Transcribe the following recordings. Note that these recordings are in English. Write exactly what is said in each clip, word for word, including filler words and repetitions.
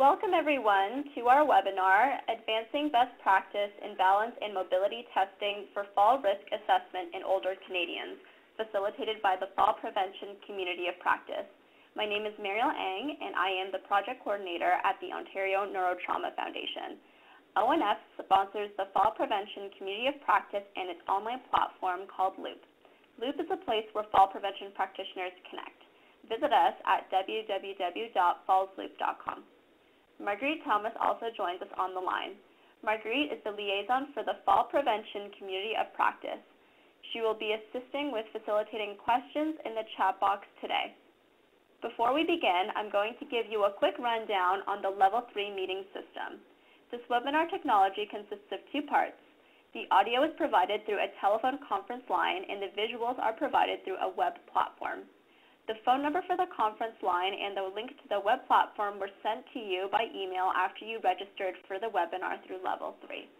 Welcome everyone to our webinar, Advancing Best Practice in Balance and Mobility Testing for Fall Risk Assessment in Older Canadians, facilitated by the Fall Prevention Community of Practice. My name is Mariel Eng, and I am the project coordinator at the Ontario Neurotrauma Foundation. O N F sponsors the Fall Prevention Community of Practice and its online platform called Loop. Loop is a place where fall prevention practitioners connect. Visit us at w w w dot falls loop dot com. Marguerite Thomas also joins us on the line. Marguerite is the liaison for the Fall Prevention Community of Practice. She will be assisting with facilitating questions in the chat box today. Before we begin, I'm going to give you a quick rundown on the Level three meeting system. This webinar technology consists of two parts. The audio is provided through a telephone conference line, and the visuals are provided through a web platform. The phone number for the conference line and the link to the web platform were sent to you by email after you registered for the webinar through Level three.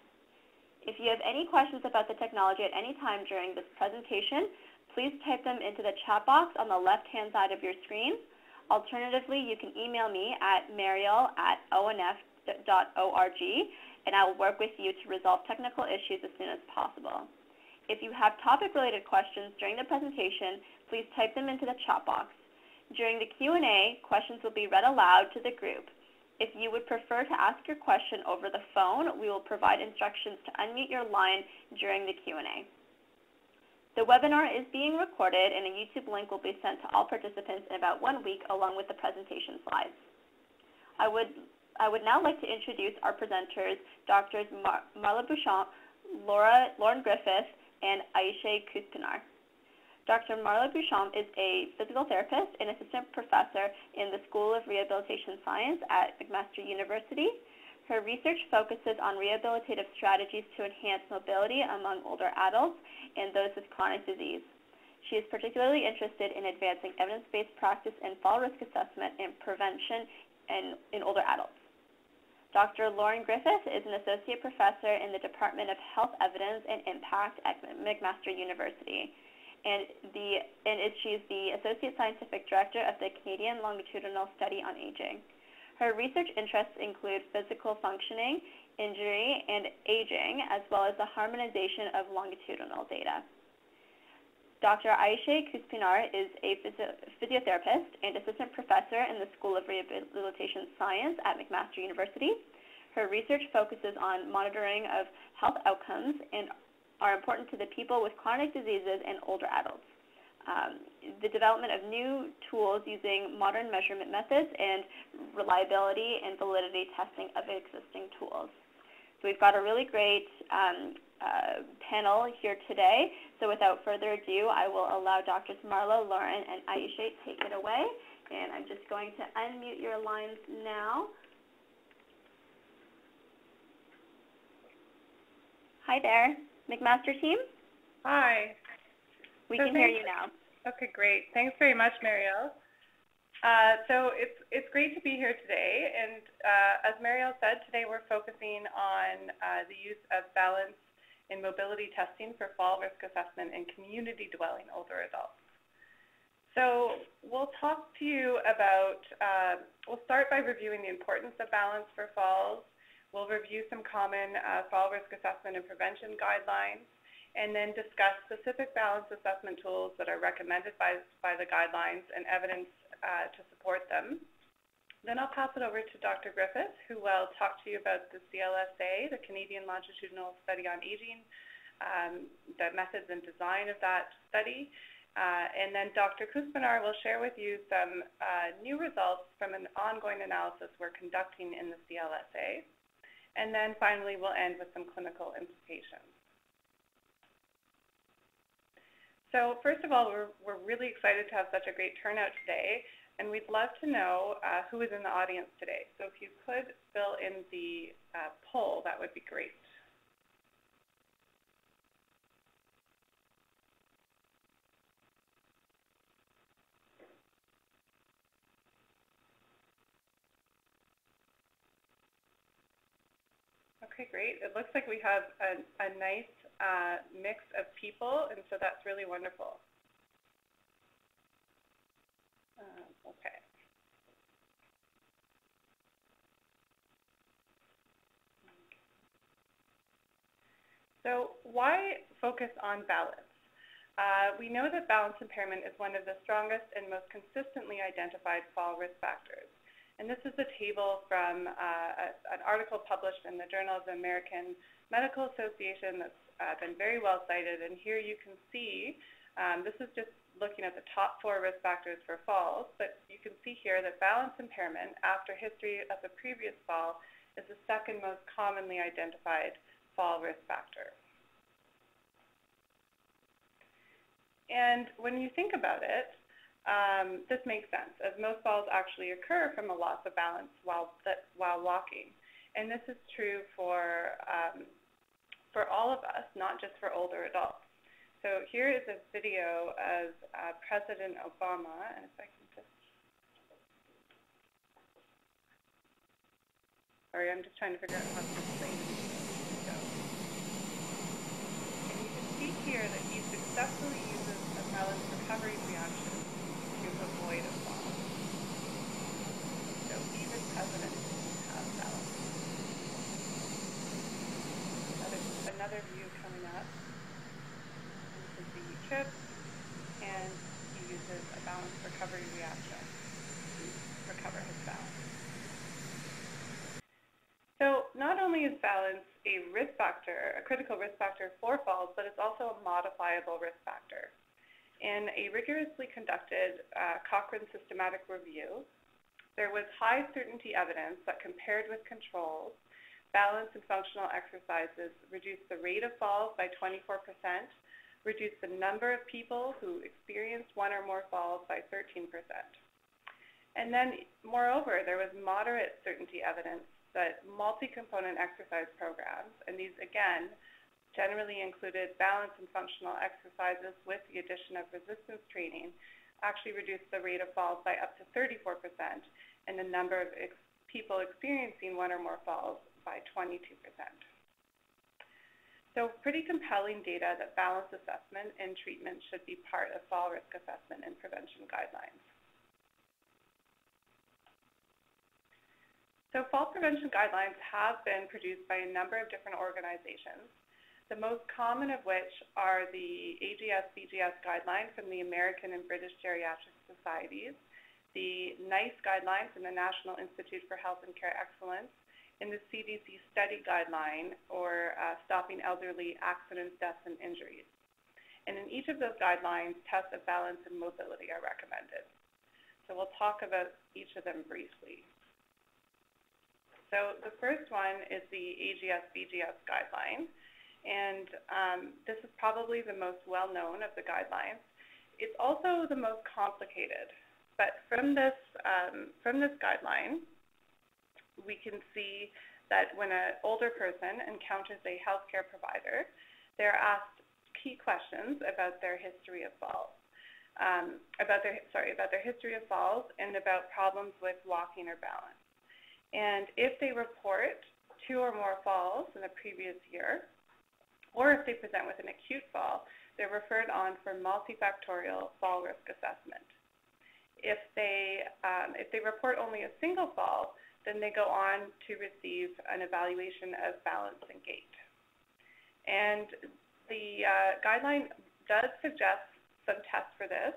If you have any questions about the technology at any time during this presentation, please type them into the chat box on the left-hand side of your screen. Alternatively, you can email me at mariel at o n f dot org, and I will work with you to resolve technical issues as soon as possible. If you have topic-related questions during the presentation, please type them into the chat box. During the Q and A, questions will be read aloud to the group. If you would prefer to ask your question over the phone, we will provide instructions to unmute your line during the Q and A. The webinar is being recorded, and a YouTube link will be sent to all participants in about one week along with the presentation slides. I would, I would now like to introduce our presenters, Doctors Mar Marla Beauchamp, Laura, Lauren Griffith, and Ayşe Kuspinar. Doctor Marla Beauchamp is a physical therapist and assistant professor in the School of Rehabilitation Science at McMaster University. Her research focuses on rehabilitative strategies to enhance mobility among older adults and those with chronic disease. She is particularly interested in advancing evidence-based practice in fall risk assessment and prevention in, in older adults. Doctor Lauren Griffith is an associate professor in the Department of Health Evidence and Impact at McMaster University, and, the, and she is the associate scientific director of the Canadian Longitudinal Study on Aging. Her research interests include physical functioning, injury, and aging, as well as the harmonization of longitudinal data. Doctor Ayşe Kuspinar is a physio physiotherapist and assistant professor in the School of Rehabilitation Science at McMaster University. Her research focuses on monitoring of health outcomes and are important to the people with chronic diseases and older adults. Um, the development of new tools using modern measurement methods and reliability and validity testing of existing tools. So we've got a really great um, uh, panel here today. So without further ado, I will allow Doctors Marla, Lauren, and Ayşe to take it away. And I'm just going to unmute your lines now. Hi there, McMaster team. Hi. We so can hear you now. Okay, great. Thanks very much, Mariel. Uh, so it's, it's great to be here today, and uh, as Mariel said, today we're focusing on uh, the use of balance in mobility testing for fall risk assessment in community-dwelling older adults. So we'll talk to you about, uh, we'll start by reviewing the importance of balance for falls. We'll review some common uh, fall risk assessment and prevention guidelines, and then discuss specific balance assessment tools that are recommended by, by the guidelines and evidence uh, to support them. Then I'll pass it over to Doctor Griffith, who will talk to you about the C L S A, the Canadian Longitudinal Study on Aging, um, the methods and design of that study. Uh, and then Doctor Kuspinar will share with you some uh, new results from an ongoing analysis we're conducting in the C L S A. And then finally, we'll end with some clinical implications. So first of all, we're, we're really excited to have such a great turnout today, and we'd love to know uh, who is in the audience today. So if you could fill in the uh, poll, that would be great. Okay, great. It looks like we have a, a nice Uh, mix of people, and so that's really wonderful. Um, okay. So why focus on balance? Uh, we know that balance impairment is one of the strongest and most consistently identified fall risk factors. And this is a table from uh, a, an article published in the Journal of the American Medical Association that's uh, been very well cited. And here you can see, um, this is just looking at the top four risk factors for falls, but you can see here that balance impairment after history of the previous fall is the second most commonly identified fall risk factor. And when you think about it, Um, this makes sense, as most falls actually occur from a loss of balance while, while walking. And this is true for, um, for all of us, not just for older adults. So here is a video of uh, President Obama, and if I can just, sorry, I'm just trying to figure out how to explain this. So, and you can see here that he successfully uses a balance recovery reaction avoid a fall. So even presidents have balance. Another, another view coming up. This is the trip, and he uses a balance recovery reaction to recover his balance. So not only is balance a risk factor, a critical risk factor for falls, but it's also a modifiable risk factor. In a rigorously conducted uh, Cochrane systematic review, there was high certainty evidence that compared with controls, balance and functional exercises reduced the rate of falls by twenty-four percent, reduced the number of people who experienced one or more falls by thirteen percent. And then, moreover, there was moderate certainty evidence that multi-component exercise programs, and these, again, generally included balance and functional exercises with the addition of resistance training, actually reduced the rate of falls by up to thirty-four percent and the number of ex people experiencing one or more falls by twenty-two percent. So pretty compelling data that balance assessment and treatment should be part of fall risk assessment and prevention guidelines. So fall prevention guidelines have been produced by a number of different organizations, the most common of which are the A G S B G S guideline from the American and British Geriatric Societies, the NICE guideline from the National Institute for Health and Care Excellence, and the C D C STEADI guideline, or uh, Stopping Elderly Accidents, Deaths, and Injuries. And in each of those guidelines, tests of balance and mobility are recommended. So we'll talk about each of them briefly. So the first one is the A G S B G S guideline. And um, this is probably the most well-known of the guidelines. It's also the most complicated. But from this, um, from this guideline, we can see that when an older person encounters a healthcare provider, they're asked key questions about their history of falls, um, about their sorry, about their history of falls, and about problems with walking or balance. And if they report two or more falls in the previous year, or if they present with an acute fall, they're referred on for multifactorial fall risk assessment. If they, um, if they report only a single fall, then they go on to receive an evaluation of balance and gait. And the uh, guideline does suggest some tests for this.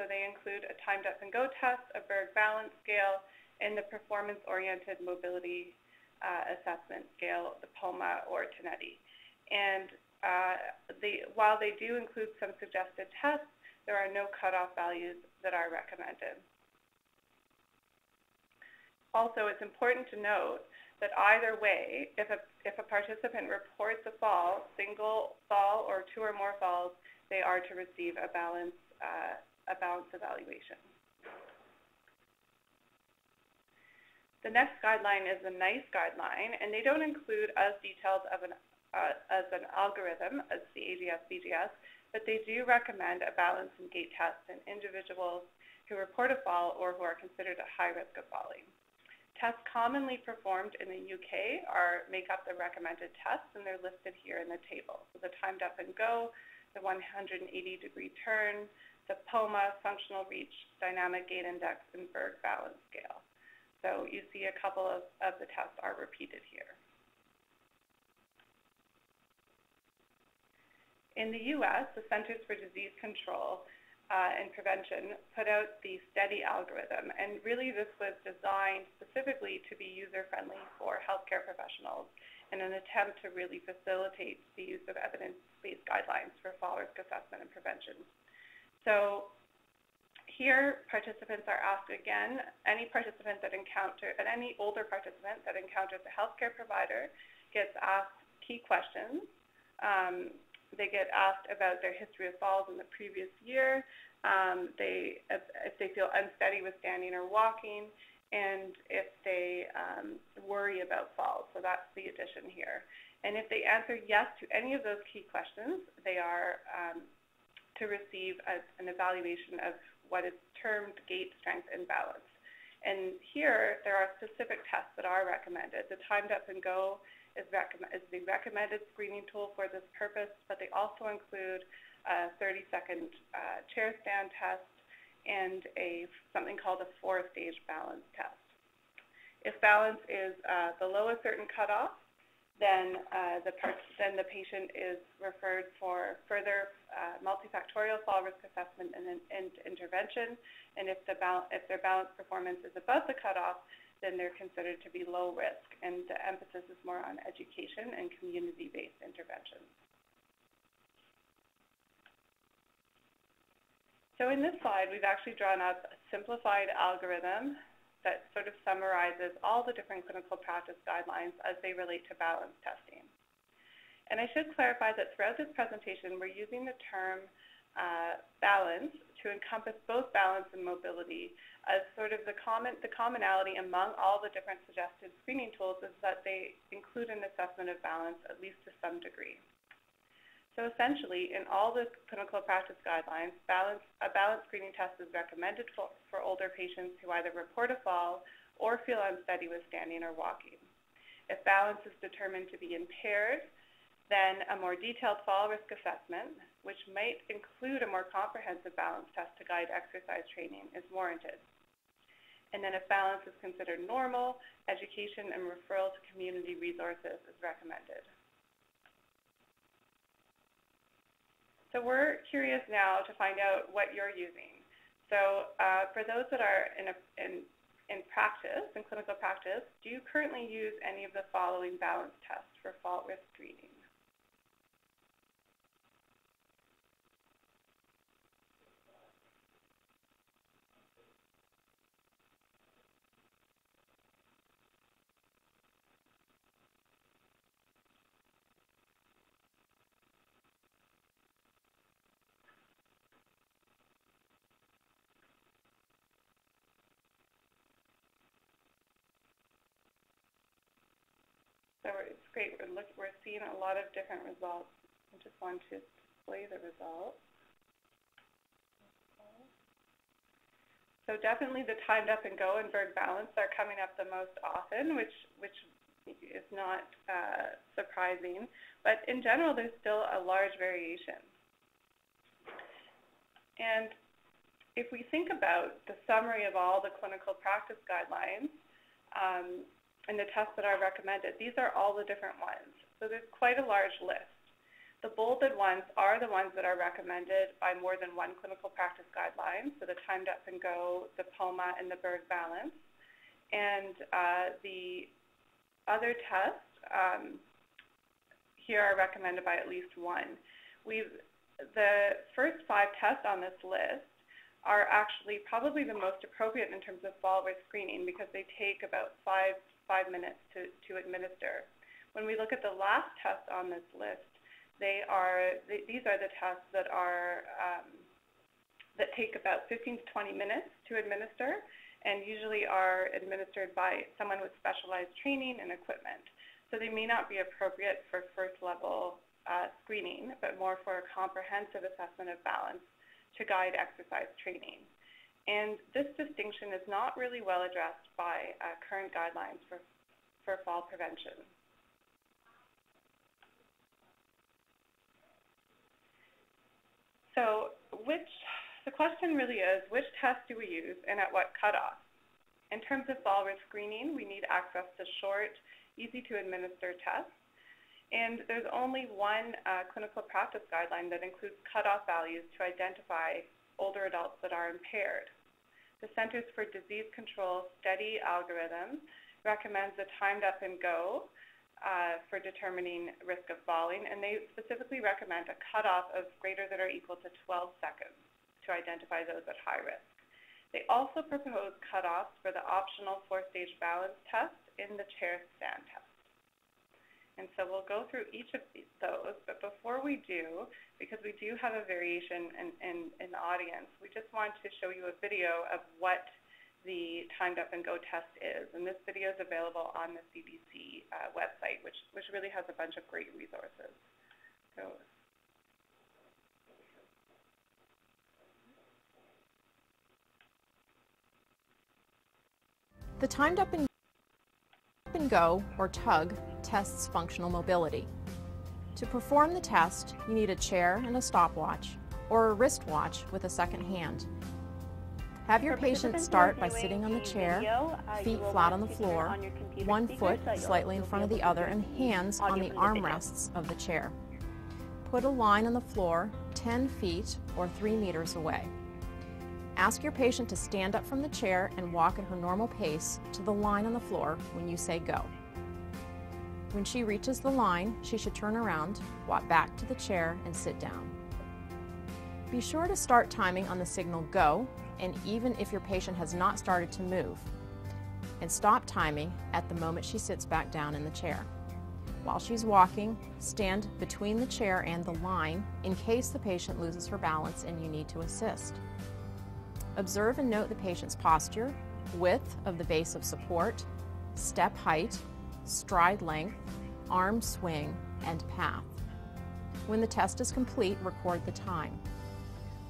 So they include a timed up and go test, a Berg Balance Scale, and the performance-oriented mobility uh, assessment scale, the POMA or Tinetti. And uh, they, while they do include some suggested tests, there are no cutoff values that are recommended. Also, it's important to note that either way, if a, if a participant reports a fall, single fall or two or more falls, they are to receive a balance, uh, a balance evaluation. The next guideline is the NICE guideline, and they don't include as detailed of an Uh, as an algorithm, as the A G S B G S, but they do recommend a balance and gait test in individuals who report a fall or who are considered at high risk of falling. Tests commonly performed in the U K are make up the recommended tests, and they're listed here in the table. So the timed up and go, the one hundred eighty degree turn, the POMA, functional reach, dynamic gait index, and Berg Balance Scale. So you see a couple of, of the tests are repeated here. In the U S, the Centers for Disease Control uh, and Prevention put out the STEADI algorithm, and really this was designed specifically to be user-friendly for healthcare professionals in an attempt to really facilitate the use of evidence-based guidelines for fall risk assessment and prevention. So here, participants are asked again, any participant that encounter, and any older participant that encounters a healthcare provider gets asked key questions. Um, they get asked about their history of falls in the previous year, um, they, if, if they feel unsteady with standing or walking, and if they um, worry about falls. So that's the addition here. And if they answer yes to any of those key questions, they are um, to receive a, an evaluation of what is termed gait strength and balance. And here, there are specific tests that are recommended. The timed up and go is, recommend, is the recommended screening tool for this purpose, but they also include a thirty second uh, chair stand test and a something called a four stage balance test. If balance is uh, below a certain cutoff, then uh, the then the patient is referred for further uh, multifactorial fall risk assessment and, and intervention. And if the if their balance performance is above the cutoff, then they're considered to be low risk. And the emphasis is more on education and community-based interventions. So in this slide, we've actually drawn up a simplified algorithm that sort of summarizes all the different clinical practice guidelines as they relate to balance testing. And I should clarify that throughout this presentation, we're using the term uh, balance to encompass both balance and mobility, as sort of the, common, the commonality among all the different suggested screening tools is that they include an assessment of balance, at least to some degree. So essentially, in all the clinical practice guidelines, balance, a balance screening test is recommended for, for older patients who either report a fall or feel unsteady with standing or walking. If balance is determined to be impaired, then a more detailed fall risk assessment, which might include a more comprehensive balance test to guide exercise training, is warranted. And then if balance is considered normal, education and referral to community resources is recommended. So we're curious now to find out what you're using. So uh, for those that are in, a, in, in practice, in clinical practice, do you currently use any of the following balance tests for fall risk screening? So it's great, we're, look, we're seeing a lot of different results. I just want to display the results. Okay. So definitely the timed up and go and Berg balance are coming up the most often, which, which is not uh, surprising. But in general, there's still a large variation. And if we think about the summary of all the clinical practice guidelines, um, and the tests that are recommended, these are all the different ones. So there's quite a large list. The bolded ones are the ones that are recommended by more than one clinical practice guideline, so the timed up and go, the POMA, and the Berg balance. And uh, the other tests um, here are recommended by at least one. We've, the first five tests on this list are actually probably the most appropriate in terms of fall risk screening because they take about five five minutes to, to administer. When we look at the last test on this list, they are, th these are the tests that are, um, that take about fifteen to twenty minutes to administer and usually are administered by someone with specialized training and equipment. So they may not be appropriate for first level uh, screening, but more for a comprehensive assessment of balance to guide exercise training. And this distinction is not really well addressed by uh, current guidelines for, for fall prevention. So which, the question really is, which test do we use and at what cutoff? In terms of fall risk screening, we need access to short, easy to administer tests. And there's only one uh, clinical practice guideline that includes cutoff values to identify older adults that are impaired. The Centers for Disease Control STEADI algorithm recommends a timed up and go uh, for determining risk of falling, and they specifically recommend a cutoff of greater than or equal to twelve seconds to identify those at high risk. They also propose cutoffs for the optional four-stage balance test and the chair stand test. And so we'll go through each of those, but before we do, because we do have a variation in, in, in the audience, we just want to show you a video of what the timed up and go test is. And this video is available on the C D C uh, website, which, which really has a bunch of great resources. So, the timed up and go, or TUG, tests functional mobility. To perform the test, you need a chair and a stopwatch, or a wristwatch with a second hand. Have your patient start by sitting on the chair, feet flat on the floor, one foot slightly in front of the other, and hands on the armrests of the chair. Put a line on the floor ten feet or three meters away. Ask your patient to stand up from the chair and walk at her normal pace to the line on the floor when you say go. When she reaches the line, she should turn around, walk back to the chair, and sit down. Be sure to start timing on the signal go, and even if your patient has not started to move, and stop timing at the moment she sits back down in the chair. While she's walking, stand between the chair and the line in case the patient loses her balance and you need to assist. Observe and note the patient's posture, width of the base of support, step height, stride length, arm swing, and path. When the test is complete, record the time.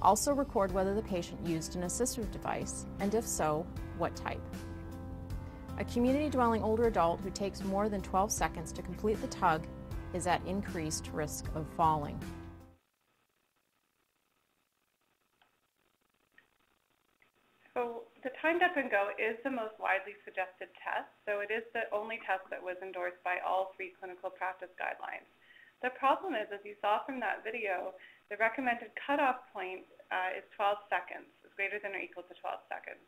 Also record whether the patient used an assistive device, and if so, what type. A community-dwelling older adult who takes more than twelve seconds to complete the TUG is at increased risk of falling. The timed up and go is the most widely suggested test, so it is the only test that was endorsed by all three clinical practice guidelines. The problem is, as you saw from that video, the recommended cutoff point uh, is twelve seconds. It's greater than or equal to twelve seconds.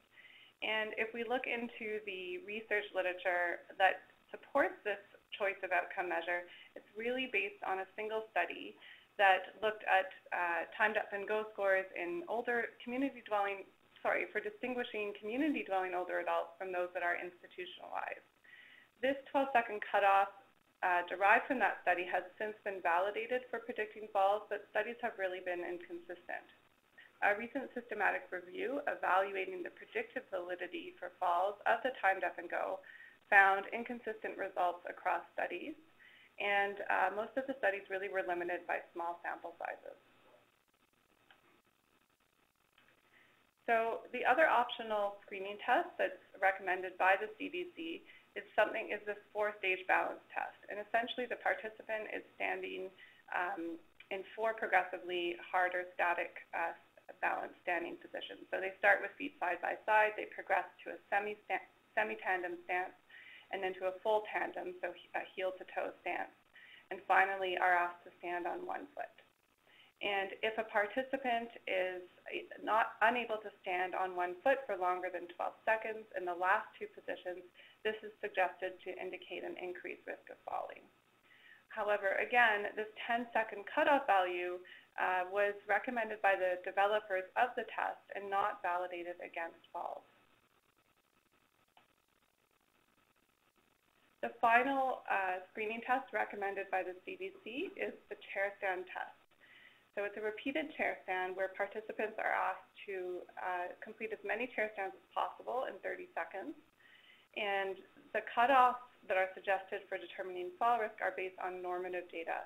And if we look into the research literature that supports this choice of outcome measure, it's really based on a single study that looked at uh, timed up and go scores in older community dwelling Sorry, for distinguishing community-dwelling older adults from those that are institutionalized. This twelve-second cutoff uh, derived from that study has since been validated for predicting falls, but studies have really been inconsistent. A recent systematic review evaluating the predictive validity for falls of the timed up and go found inconsistent results across studies, and uh, most of the studies really were limited by small sample sizes. So the other optional screening test that's recommended by the C D C is something is this four-stage balance test. And essentially the participant is standing um, in four progressively harder static uh, balance standing positions. So they start with feet side by side, they progress to a semi-tandem stance, and then to a full tandem, so a heel-to-toe stance, and finally are asked to stand on one foot. And if a participant is not unable to stand on one foot for longer than twelve seconds in the last two positions, this is suggested to indicate an increased risk of falling. However, again, this ten-second cutoff value uh, was recommended by the developers of the test and not validated against falls. The final uh, screening test recommended by the C D C is the chair stand test. So it's a repeated chair stand where participants are asked to uh, complete as many chair stands as possible in thirty seconds. And the cutoffs that are suggested for determining fall risk are based on normative data.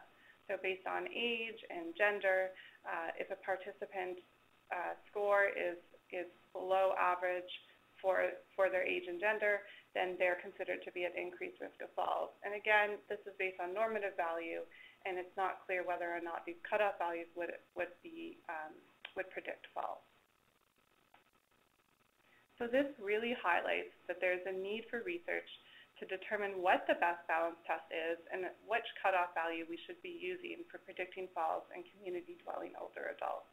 So based on age and gender, uh, if a participant uh, score is, is below average for, for their age and gender, then they're considered to be at increased risk of falls. And again, this is based on normative value, and it's not clear whether or not these cutoff values would, would, be, um, would predict falls. So this really highlights that there's a need for research to determine what the best balance test is and which cutoff value we should be using for predicting falls in community-dwelling older adults.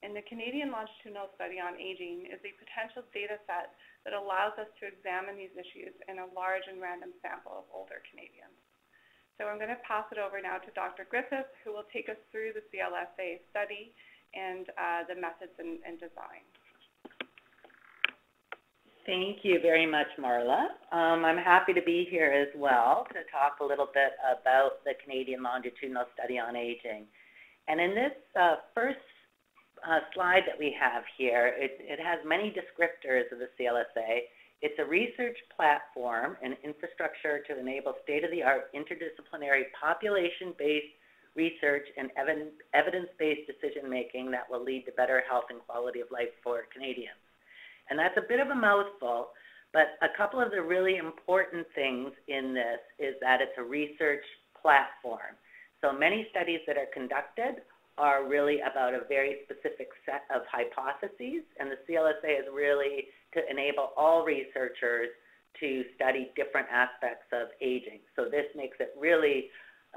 And the Canadian Longitudinal Study on Aging is a potential data set that allows us to examine these issues in a large and random sample of older Canadians. So I'm going to pass it over now to Doctor Griffith, who will take us through the C L S A study and uh, the methods and, and design. Thank you very much, Marla. Um, I'm happy to be here as well to talk a little bit about the Canadian Longitudinal Study on Aging. And in this uh, first Uh, slide that we have here, it, it has many descriptors of the C L S A. It's a research platform and infrastructure to enable state-of-the-art interdisciplinary population-based research and evidence-based decision-making that will lead to better health and quality of life for Canadians. And that's a bit of a mouthful, but a couple of the really important things in this is that it's a research platform. So many studies that are conducted are really about a very specific set of hypotheses, and the C L S A is really to enable all researchers to study different aspects of aging. So this makes it really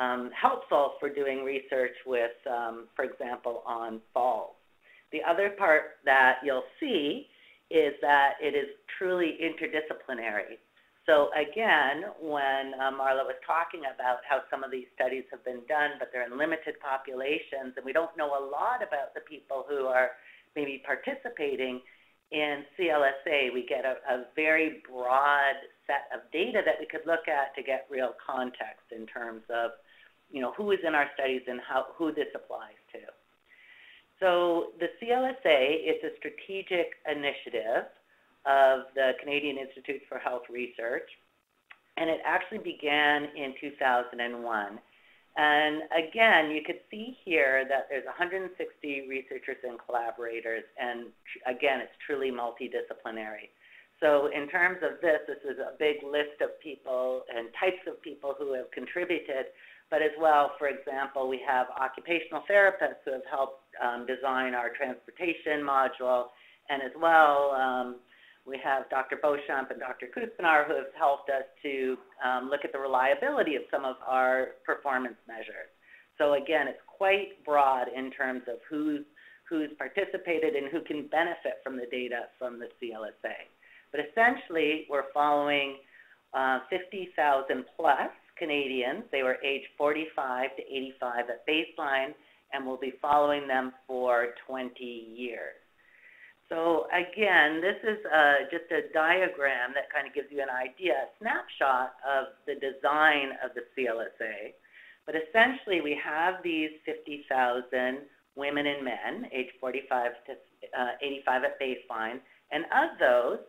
um, helpful for doing research with, um, for example, on falls. The other part that you'll see is that it is truly interdisciplinary. So again, when uh, Marla was talking about how some of these studies have been done, but they're in limited populations, and we don't know a lot about the people who are maybe participating in C L S A, we get a, a very broad set of data that we could look at to get real context in terms of, you know, who is in our studies and how, who this applies to. So the C L S A is a strategic initiative of the Canadian Institute for Health Research, and it actually began in two thousand one. And again, you could see here that there's one hundred sixty researchers and collaborators, and again, it's truly multidisciplinary. So in terms of this, this is a big list of people and types of people who have contributed, but as well, for example, we have occupational therapists who have helped um, design our transportation module, and as well, um, we have Doctor Beauchamp and Doctor Kuspinar who have helped us to um, look at the reliability of some of our performance measures. So again, it's quite broad in terms of who's, who's participated and who can benefit from the data from the C L S A. But essentially, we're following uh, fifty thousand plus Canadians. They were aged forty-five to eighty-five at baseline, and we'll be following them for twenty years. So again, this is uh, just a diagram that kind of gives you an idea, a snapshot of the design of the C L S A. But essentially, we have these fifty thousand women and men, age forty-five to eighty-five at baseline. And of those,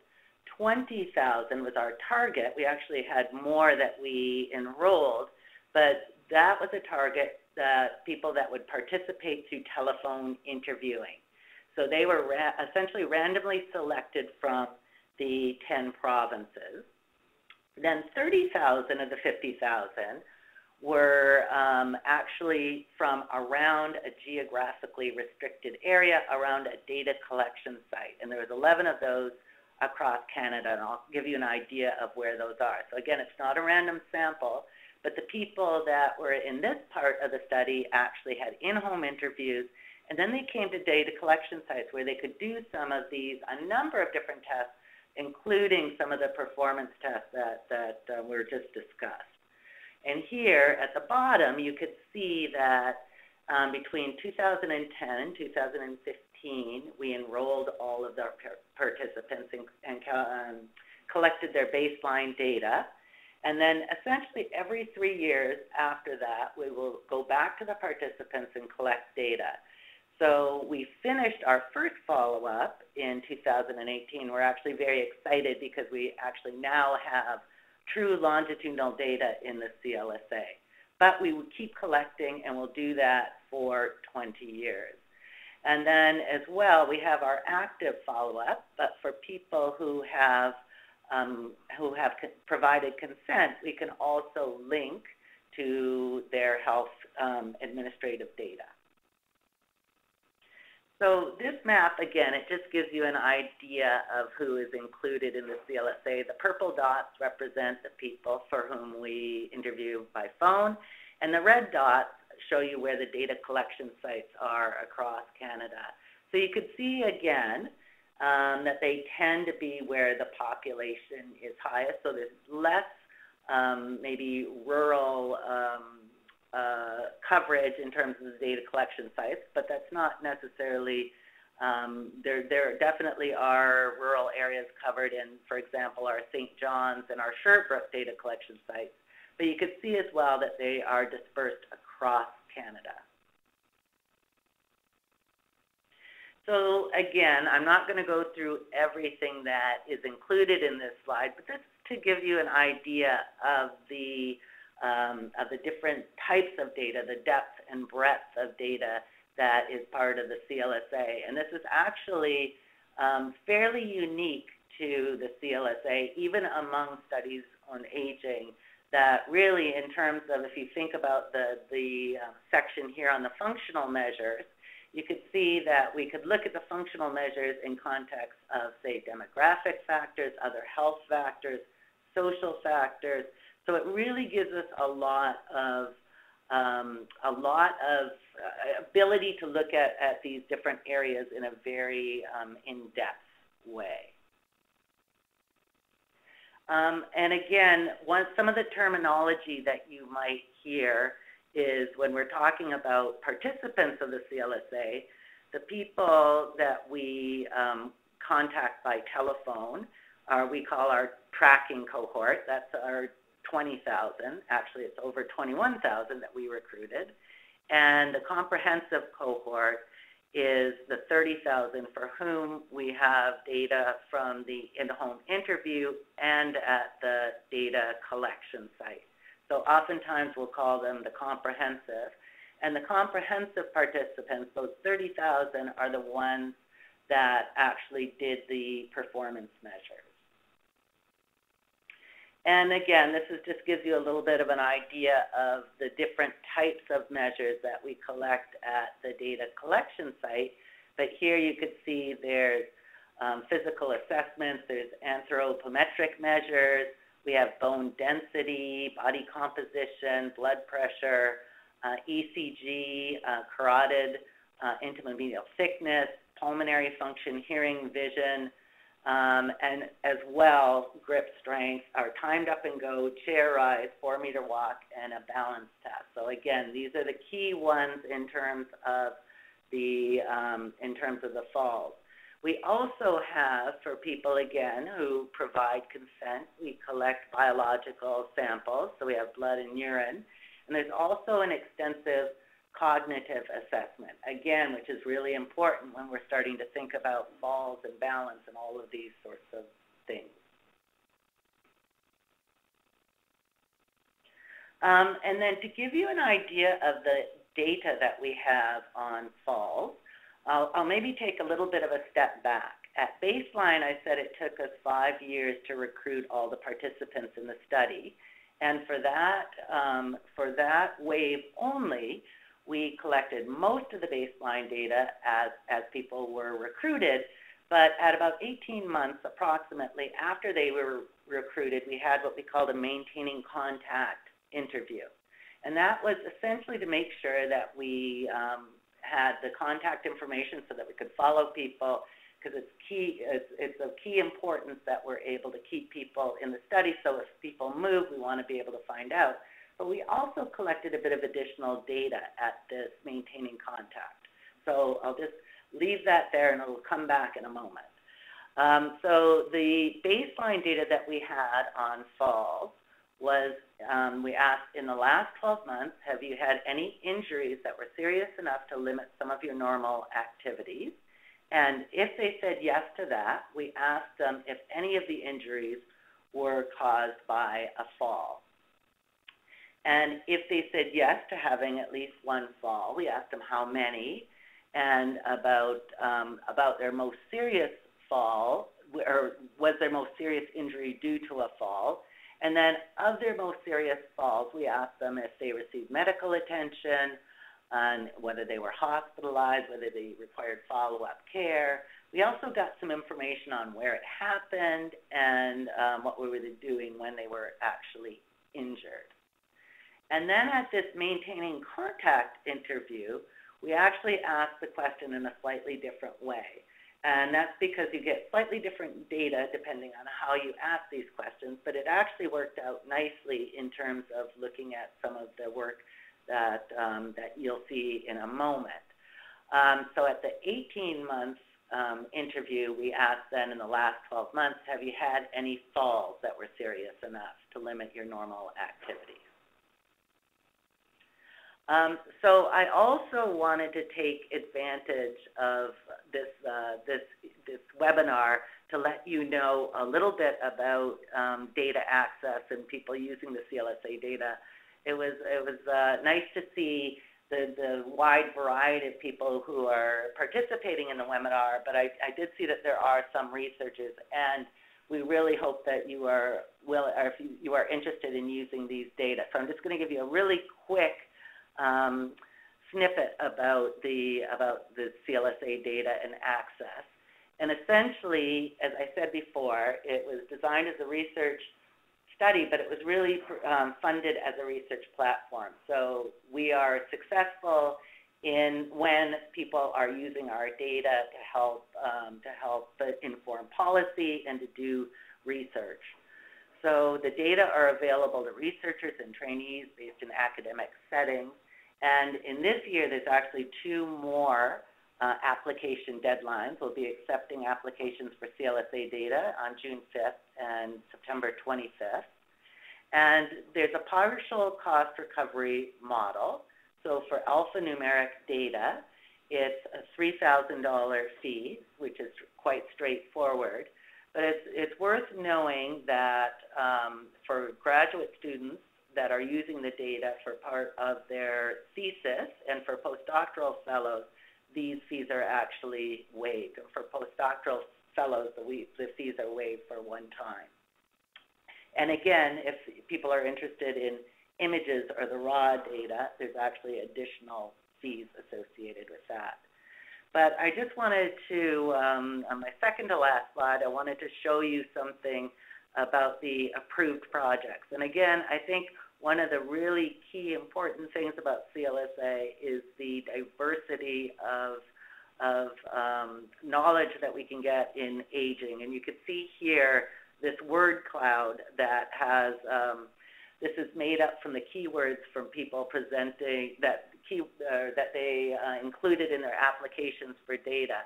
twenty thousand was our target. We actually had more that we enrolled, but that was a target that people that would participate through telephone interviewing. So they were ra essentially randomly selected from the ten provinces. Then thirty thousand of the fifty thousand were um, actually from around a geographically restricted area around a data collection site. And there was eleven of those across Canada, and I'll give you an idea of where those are. So again, it's not a random sample, but the people that were in this part of the study actually had in-home interviews. And then they came to data collection sites where they could do some of these, a number of different tests, including some of the performance tests that, that uh, were just discussed. And here at the bottom, you could see that um, between two thousand ten and two thousand fifteen, we enrolled all of the participants and, and um, collected their baseline data. And then essentially every three years after that, we will go back to the participants and collect data. So we finished our first follow-up in two thousand eighteen. We're actually very excited because we actually now have true longitudinal data in the C L S A. But we will keep collecting, and we'll do that for twenty years. And then as well, we have our active follow-up, but for people who have, um, who have provided consent, we can also link to their health um, administrative data. So this map, again, it just gives you an idea of who is included in the C L S A. The purple dots represent the people for whom we interview by phone, and the red dots show you where the data collection sites are across Canada. So you could see, again, um, that they tend to be where the population is highest, so there's less um, maybe rural um, Uh, coverage in terms of the data collection sites, but that's not necessarily, um, there, there definitely are rural areas covered in, for example, our Saint John's and our Sherbrooke data collection sites, but you could see as well that they are dispersed across Canada. So again, I'm not going to go through everything that is included in this slide, but just to give you an idea of the Um, of the different types of data, the depth and breadth of data that is part of the C L S A. And this is actually um, fairly unique to the C L S A, even among studies on aging, that really in terms of, if you think about the, the uh, section here on the functional measures, you could see that we could look at the functional measures in context of, say, demographic factors, other health factors, social factors. So it really gives us a lot of, um, a lot of ability to look at, at these different areas in a very um, in-depth way. Um, and again, one, some of the terminology that you might hear is when we're talking about participants of the C L S A, the people that we um, contact by telephone are, we call our tracking cohort. That's our twenty thousand, actually it's over twenty-one thousand that we recruited, and the comprehensive cohort is the thirty thousand for whom we have data from the in-home interview and at the data collection site. So oftentimes we'll call them the comprehensive, and the comprehensive participants, those thirty thousand, are the ones that actually did the performance measures. And again, this is just gives you a little bit of an idea of the different types of measures that we collect at the data collection site. But here you could see there's um, physical assessments, there's anthropometric measures, we have bone density, body composition, blood pressure, uh, E C G, uh, carotid, uh, intima-medial thickness, pulmonary function, hearing, vision, Um, and as well, grip strength, our timed up and go, chair rise, four meter walk, and a balance test. So again, these are the key ones in terms of the, um, in terms of the falls. We also have, for people again who provide consent, we collect biological samples, so we have blood and urine, and there's also an extensive cognitive assessment, again, which is really important when we're starting to think about falls and balance and all of these sorts of things. Um, and then to give you an idea of the data that we have on falls, I'll, I'll maybe take a little bit of a step back. At baseline, I said it took us five years to recruit all the participants in the study, and for that, um, for that wave only, we collected most of the baseline data as, as people were recruited, but at about eighteen months approximately after they were recruited, we had what we called a maintaining contact interview. And that was essentially to make sure that we um, had the contact information so that we could follow people, because it's key, it's, it's of key importance that we're able to keep people in the study, so if people move, we want to be able to find out. But we also collected a bit of additional data at this maintaining contact. So I'll just leave that there and it'll come back in a moment. Um, so the baseline data that we had on falls was, um, we asked, in the last twelve months, have you had any injuries that were serious enough to limit some of your normal activities? And if they said yes to that, we asked them if any of the injuries were caused by a fall. And if they said yes to having at least one fall, we asked them how many, and about, um, about their most serious fall, or was their most serious injury due to a fall. And then of their most serious falls, we asked them if they received medical attention, on whether they were hospitalized, whether they required follow-up care. We also got some information on where it happened and um, what we were doing when they were actually injured. And then at this maintaining contact interview, we actually asked the question in a slightly different way. And that's because you get slightly different data depending on how you ask these questions, but it actually worked out nicely in terms of looking at some of the work that, um, that you'll see in a moment. Um, so at the eighteen month um, interview, we asked then in the last twelve months, have you had any falls that were serious enough to limit your normal activities? Um, so I also wanted to take advantage of this, uh, this, this webinar to let you know a little bit about um, data access and people using the C L S A data. It was, it was uh, nice to see the, the wide variety of people who are participating in the webinar, but I, I did see that there are some researchers, and we really hope that you are, will, or if you are interested in using these data. So I'm just going to give you a really quick Um, snippet about the, about the C L S A data and access. And essentially, as I said before, it was designed as a research study, but it was really um, funded as a research platform. So we are successful in when people are using our data to help, um, to help inform policy and to do research. So the data are available to researchers and trainees based in academic settings. And in this year, there's actually two more uh, application deadlines. We'll be accepting applications for C L S A data on June fifth and September twenty-fifth. And there's a partial cost recovery model. So for alphanumeric data, it's a three thousand dollar fee, which is quite straightforward. But it's, it's worth knowing that um, for graduate students that are using the data for part of their thesis and for postdoctoral fellows, these fees are actually waived. And for postdoctoral fellows, the, we, the fees are waived for one time. And again, if people are interested in images or the raw data, there's actually additional fees associated with that. But I just wanted to, um, on my second to last slide, I wanted to show you something about the approved projects. And again, I think one of the really key important things about C L S A is the diversity of, of um, knowledge that we can get in aging. And you can see here this word cloud that has, um, this is made up from the keywords from people presenting that key, uh, that they uh, included in their applications for data.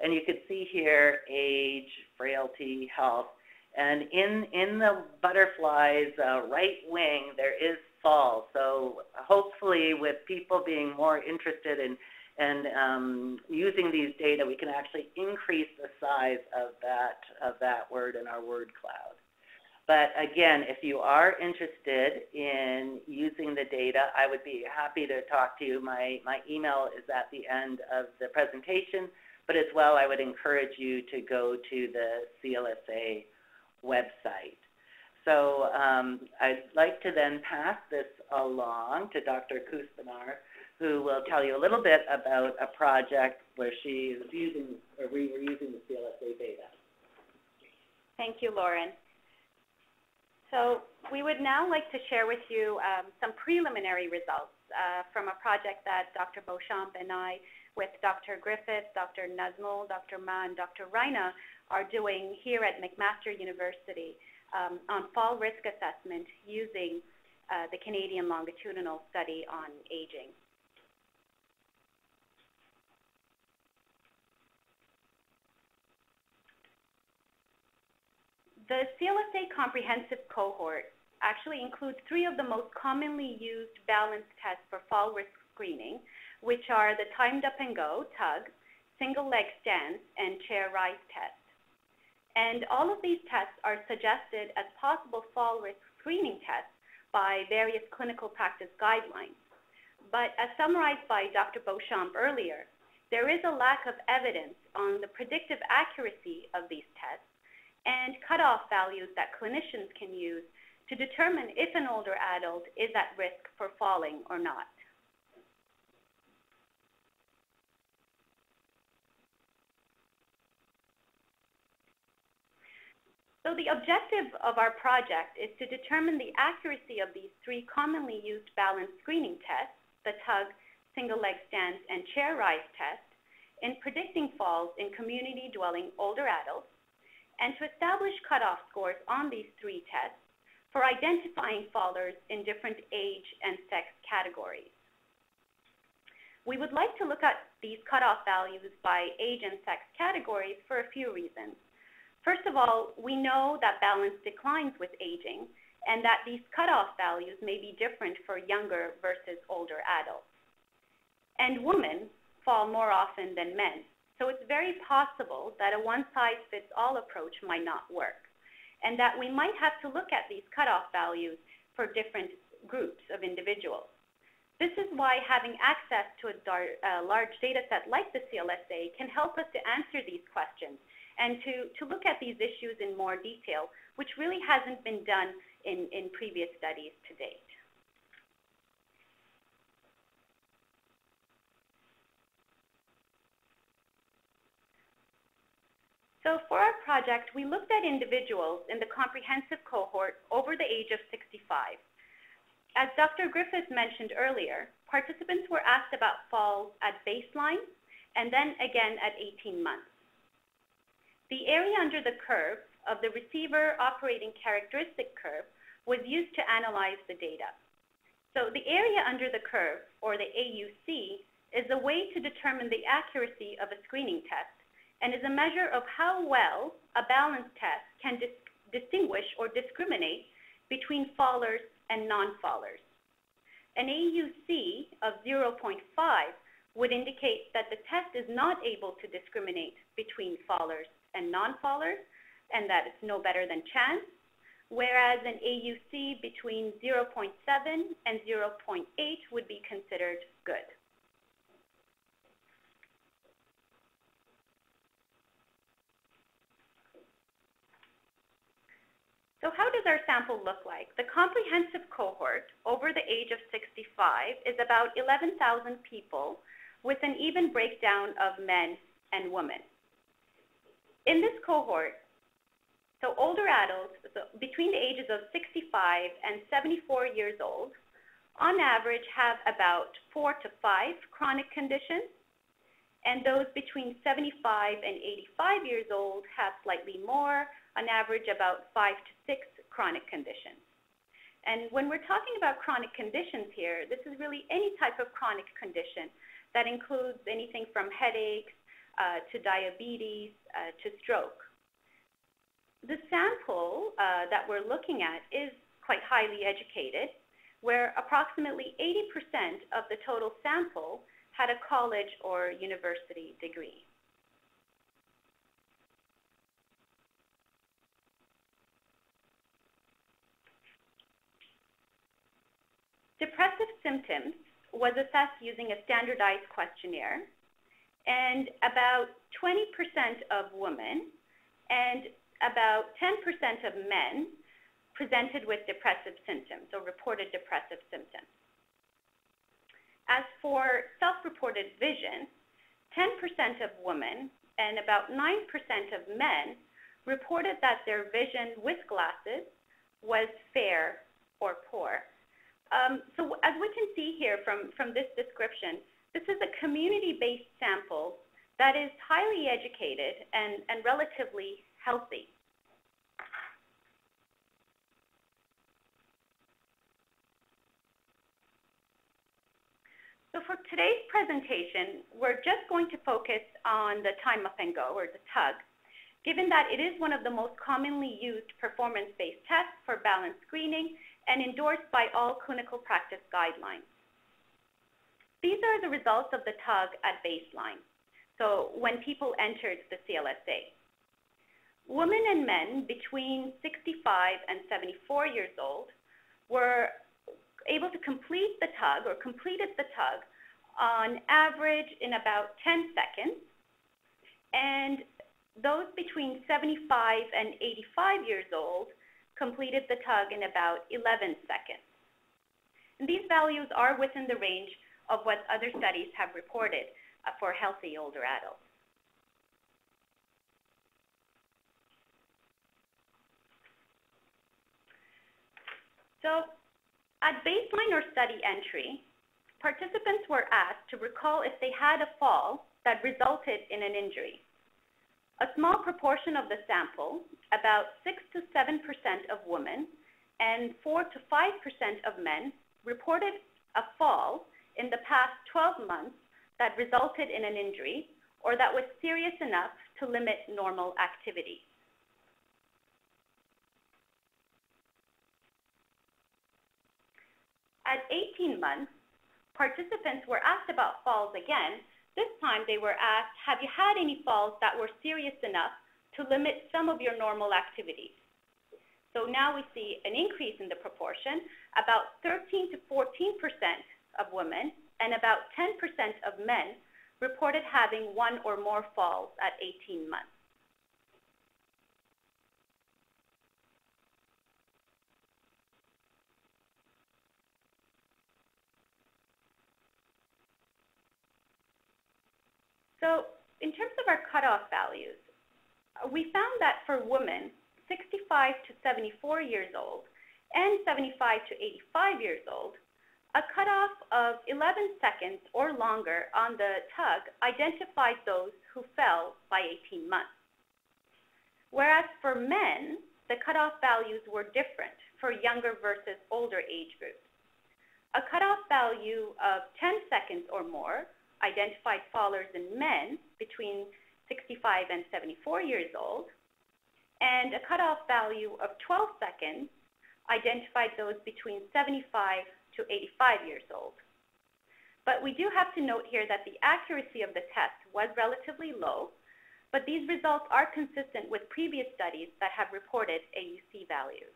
And you can see here age, frailty, health. And in, in the butterfly's uh, right wing, there is fall. So hopefully with people being more interested in, in um, using these data, we can actually increase the size of that, of that word in our word cloud. But again, if you are interested in using the data, I would be happy to talk to you. My, my email is at the end of the presentation, but as well, I would encourage you to go to the C L S A website. So um, I'd like to then pass this along to Doctor Kuspinar, who will tell you a little bit about a project where she is using, or we were using the C L S A data. Thank you, Lauren. So we would now like to share with you um, some preliminary results uh, from a project that Doctor Beauchamp and I, with Doctor Griffith, Doctor Nazmul, Doctor Ma, and Doctor Reina, are doing here at McMaster University um, on fall risk assessment using uh, the Canadian Longitudinal Study on Aging. The C L S A comprehensive cohort actually includes three of the most commonly used balance tests for fall risk screening, which are the timed up and go, tug, single leg stance, and chair rise test. And all of these tests are suggested as possible fall risk screening tests by various clinical practice guidelines. But as summarized by Doctor Beauchamp earlier, there is a lack of evidence on the predictive accuracy of these tests and cutoff values that clinicians can use to determine if an older adult is at risk for falling or not. So the objective of our project is to determine the accuracy of these three commonly used balance screening tests, the tug, single leg stands, and chair rise test, in predicting falls in community-dwelling older adults, and to establish cutoff scores on these three tests for identifying fallers in different age and sex categories. We would like to look at these cutoff values by age and sex categories for a few reasons. First of all, we know that balance declines with aging and that these cutoff values may be different for younger versus older adults. And women fall more often than men, so it's very possible that a one-size-fits-all approach might not work, and that we might have to look at these cutoff values for different groups of individuals. This is why having access to a large data set like the C L S A can help us to answer these questions and to, to look at these issues in more detail, which really hasn't been done in, in previous studies to date. So for our project, we looked at individuals in the comprehensive cohort over the age of sixty-five. As Doctor Griffith mentioned earlier, participants were asked about falls at baseline and then again at eighteen months. The area under the curve of the receiver operating characteristic curve was used to analyze the data. So the area under the curve, or the A U C, is a way to determine the accuracy of a screening test and is a measure of how well a balance test can dis distinguish or discriminate between fallers and non-fallers. An A U C of zero point five would indicate that the test is not able to discriminate between fallers and non-fallers, and that it's no better than chance, whereas an A U C between zero point seven and zero point eight would be considered good. So how does our sample look like? The comprehensive cohort over the age of sixty-five is about eleven thousand people with an even breakdown of men and women. In this cohort, so older adults so between the ages of sixty-five and seventy-four years old, on average have about four to five chronic conditions, and those between seventy-five and eighty-five years old have slightly more, on average about five to six chronic conditions. And when we're talking about chronic conditions here, this is really any type of chronic condition that includes anything from headaches, Uh, to diabetes, uh, to stroke. The sample uh, that we're looking at is quite highly educated, where approximately eighty percent of the total sample had a college or university degree. Depressive symptoms was assessed using a standardized questionnaire, and about twenty percent of women and about ten percent of men presented with depressive symptoms or reported depressive symptoms. As for self-reported vision, ten percent of women and about nine percent of men reported that their vision with glasses was fair or poor. Um, so as we can see here from, from this description, this is a community-based sample that is highly educated and, and relatively healthy. So for today's presentation, we're just going to focus on the time up and go, or the tug, given that it is one of the most commonly used performance-based tests for balance screening and endorsed by all clinical practice guidelines. These are the results of the tug at baseline, so when people entered the C L S A. Women and men between sixty-five and seventy-four years old were able to complete the tug or completed the tug on average in about ten seconds, and those between seventy-five and eighty-five years old completed the tug in about eleven seconds. And these values are within the range of what other studies have reported uh, for healthy older adults. So at baseline or study entry, participants were asked to recall if they had a fall that resulted in an injury. A small proportion of the sample, about six to seven percent of women and four to five percent of men, reported a fall in the past twelve months that resulted in an injury or that was serious enough to limit normal activity. At eighteen months, participants were asked about falls again. This time they were asked, have you had any falls that were serious enough to limit some of your normal activities? So now we see an increase in the proportion, about thirteen to fourteen percent of women and about ten percent of men reported having one or more falls at eighteen months. So in terms of our cutoff values, we found that for women sixty-five to seventy-four years old and seventy-five to eighty-five years old, a cutoff of eleven seconds or longer on the tug identified those who fell by eighteen months. Whereas for men, the cutoff values were different for younger versus older age groups. A cutoff value of ten seconds or more identified fallers in men between sixty-five and seventy-four years old, and a cutoff value of twelve seconds identified those between seventy-five to eighty-five years old. But we do have to note here that the accuracy of the test was relatively low, but these results are consistent with previous studies that have reported A U C values.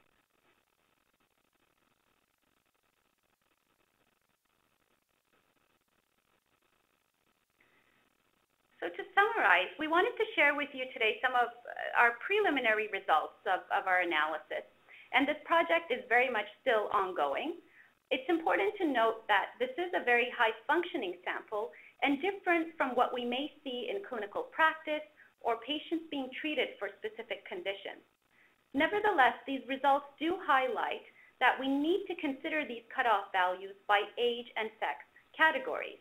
So to summarize, we wanted to share with you today some of our preliminary results of, of our analysis, and this project is very much still ongoing. It's important to note that this is a very high-functioning sample and different from what we may see in clinical practice or patients being treated for specific conditions. Nevertheless, these results do highlight that we need to consider these cutoff values by age and sex categories.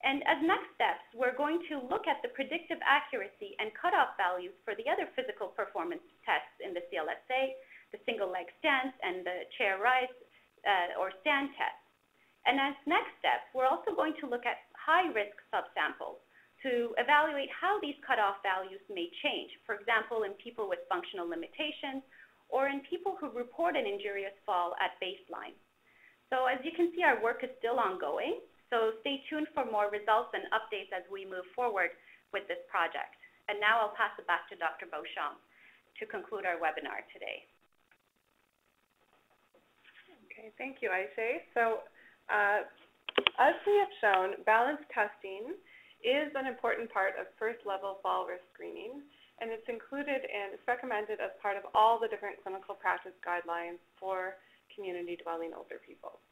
And as next steps, we're going to look at the predictive accuracy and cutoff values for the other physical performance tests in the C L S A, the single leg stance and the chair rise uh, or stand test. And as next steps, we're also going to look at high-risk subsamples to evaluate how these cutoff values may change, for example, in people with functional limitations or in people who report an injurious fall at baseline. So as you can see, our work is still ongoing. So stay tuned for more results and updates as we move forward with this project. And now I'll pass it back to Doctor Beauchamp to conclude our webinar today. Okay, thank you, Ayşe. So uh, as we have shown, balanced testing is an important part of first-level fall risk screening, and it's included and it's recommended as part of all the different clinical practice guidelines for community-dwelling older people.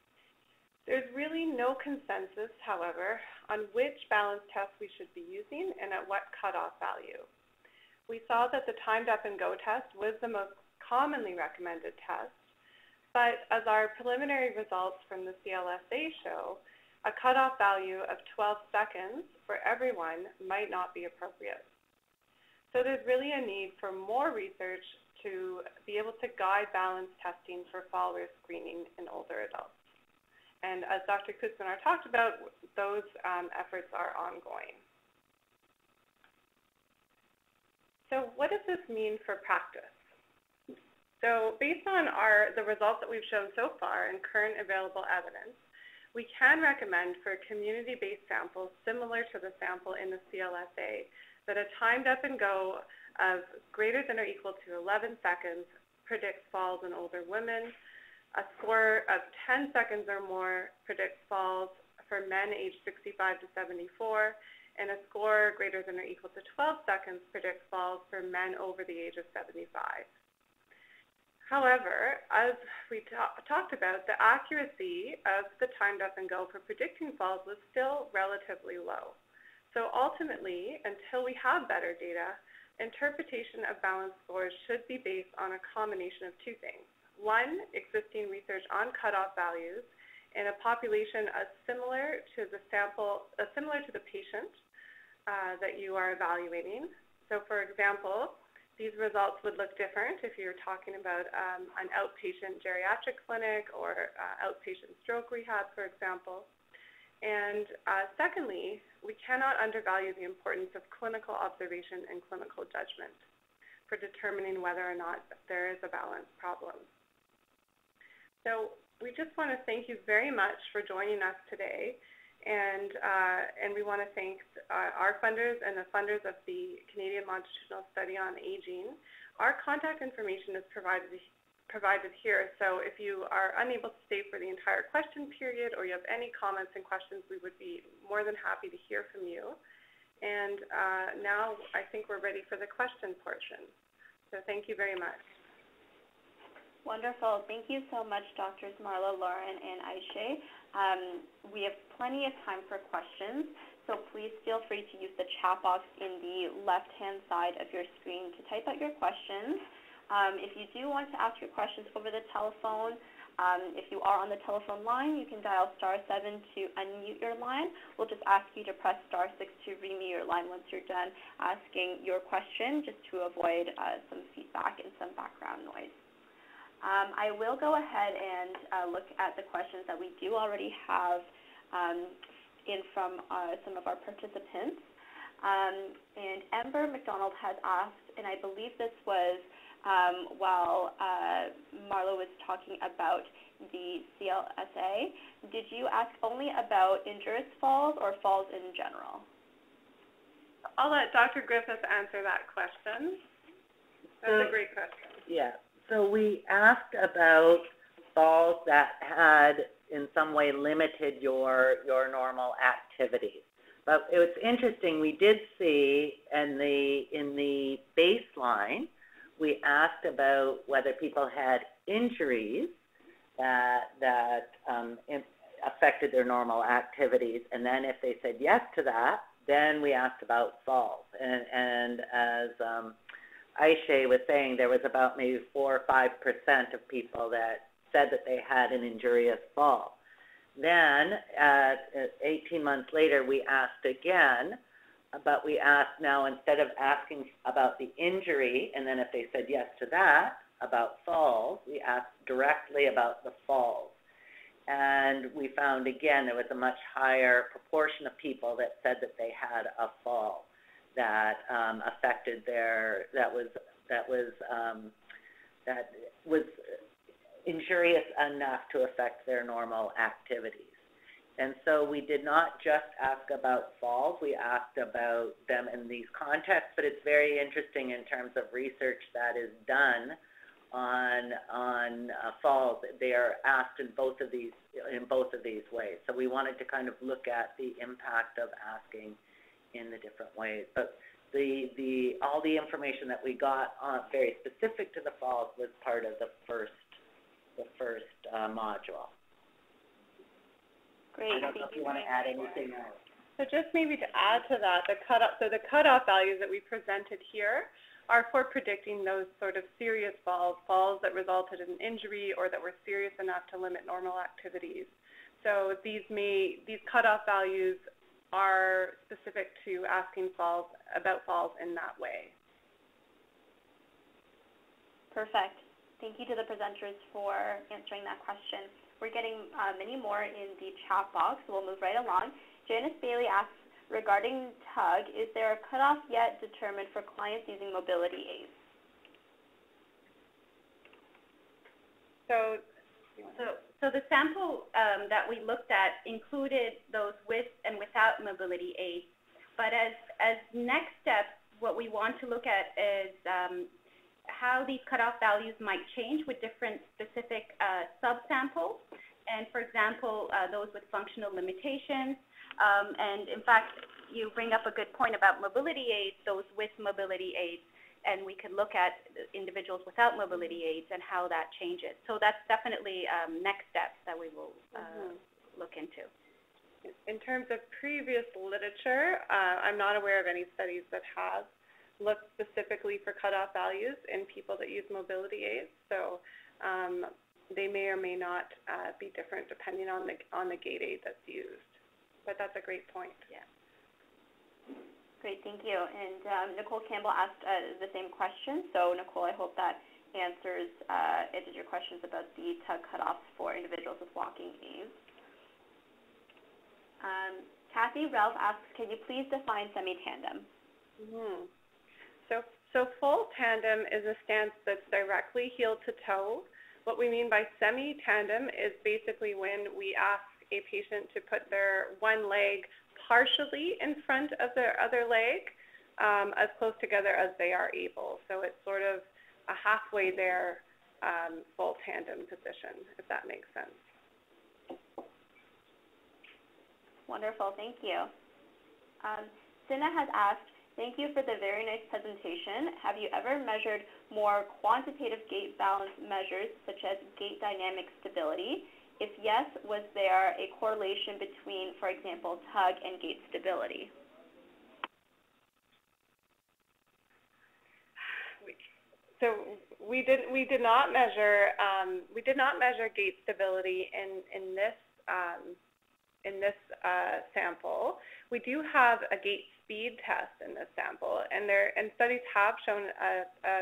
There's really no consensus, however, on which balance test we should be using and at what cutoff value. We saw that the timed up and go test was the most commonly recommended test, but as our preliminary results from the C L S A show, a cutoff value of twelve seconds for everyone might not be appropriate. So there's really a need for more research to be able to guide balance testing for fall risk screening in older adults. And as Doctor Kuspinar talked about, those um, efforts are ongoing. So what does this mean for practice? So based on our, the results that we've shown so far and current available evidence, we can recommend for community-based samples similar to the sample in the C L S A that a timed up and go of greater than or equal to eleven seconds predicts falls in older women. A score of ten seconds or more predicts falls for men aged sixty-five to seventy-four, and a score greater than or equal to twelve seconds predicts falls for men over the age of seventy-five. However, as we ta talked about, the accuracy of the timed up and go for predicting falls was still relatively low. So ultimately, until we have better data, interpretation of balance scores should be based on a combination of two things. one, existing research on cutoff values in a population as similar to the sample, as similar to the patient uh, that you are evaluating. So for example, these results would look different if you're talking about um, an outpatient geriatric clinic or uh, outpatient stroke rehab, for example. And uh, secondly, we cannot undervalue the importance of clinical observation and clinical judgment for determining whether or not there is a balance problem. So we just want to thank you very much for joining us today. And, uh, and we want to thank uh, our funders and the funders of the Canadian Longitudinal Study on Aging. Our contact information is provided, provided here, so if you are unable to stay for the entire question period or you have any comments and questions, we would be more than happy to hear from you. And uh, now I think we're ready for the question portion. So thank you very much. Wonderful. Thank you so much, Doctors Marla, Lauren, and Ayşe. Um, we have plenty of time for questions, so please feel free to use the chat box in the left-hand side of your screen to type out your questions. Um, if you do want to ask your questions over the telephone, um, if you are on the telephone line, you can dial star seven to unmute your line. We'll just ask you to press star six to remute your line once you're done asking your question, just to avoid uh, some feedback and some background noise. Um, I will go ahead and uh, look at the questions that we do already have um, in from uh, some of our participants. Um, and Amber McDonald has asked, and I believe this was um, while uh, Marla was talking about the C L S A, did you ask only about injurious falls or falls in general? I'll let Doctor Griffith answer that question. That's so, a great question. Yeah. So we asked about falls that had in some way limited your, your normal activities. But it was interesting, we did see in the, in the baseline, we asked about whether people had injuries that, that um, affected their normal activities. And then if they said yes to that, then we asked about falls. And, and as um, Ayşe was saying, there was about maybe four or five percent of people that said that they had an injurious fall. Then, uh, eighteen months later, we asked again, but we asked now, instead of asking about the injury, and then if they said yes to that, about falls, we asked directly about the falls. And we found, again, there was a much higher proportion of people that said that they had a fall that um, affected their, that was, that was, um, that was injurious enough to affect their normal activities. And so we did not just ask about falls, we asked about them in these contexts, but it's very interesting in terms of research that is done on, on uh, falls. They are asked in both of these, in both of these ways. So we wanted to kind of look at the impact of asking in the different ways, but the the all the information that we got on very specific to the falls was part of the first the first uh, module. Great. I don't know if you want to add anything else. So just maybe to add to that, the cutoff so the cutoff values that we presented here are for predicting those sort of serious falls, falls that resulted in injury or that were serious enough to limit normal activities. So these may these cutoff values are specific to asking falls about falls in that way. Perfect. Thank you to the presenters for answering that question. We're getting uh, many more in the chat box. We'll move right along. Janice Bailey asks, regarding T U G, is there a cutoff yet determined for clients using mobility aids? So, so So the sample um, that we looked at included those with and without mobility aids. But as, as next steps, what we want to look at is um, how these cutoff values might change with different specific uh, subsamples. And for example, uh, those with functional limitations. Um, and in fact, you bring up a good point about mobility aids, those with mobility aids. And we could look at individuals without mobility aids and how that changes. So that's definitely um, next steps that we will uh, mm-hmm. look into. In terms of previous literature, uh, I'm not aware of any studies that have looked specifically for cutoff values in people that use mobility aids. So Um, they may or may not uh, be different depending on the on the gait aid that's used. But that's a great point. Yeah. Great, thank you. And um, Nicole Campbell asked uh, the same question. So Nicole, I hope that answers uh, answers your questions about the tug cutoffs for individuals with walking aids. Um, Kathy Ralph asks, can you please define semi-tandem? Mm-hmm. So, so full tandem is a stance that's directly heel to toe. What we mean by semi-tandem is basically when we ask a patient to put their one leg partially in front of their other leg, um, as close together as they are able. So it's sort of a halfway there um, full tandem position, if that makes sense. Wonderful, thank you. Um, Sina has asked, thank you for the very nice presentation. Have you ever measured more quantitative gait balance measures, such as gait dynamic stability? If yes, was there a correlation between, for example, tug and gait stability? So we did we did not measure um, we did not measure gait stability in in this um, in this uh, sample. We do have a gait speed test in this sample, and there and studies have shown a, a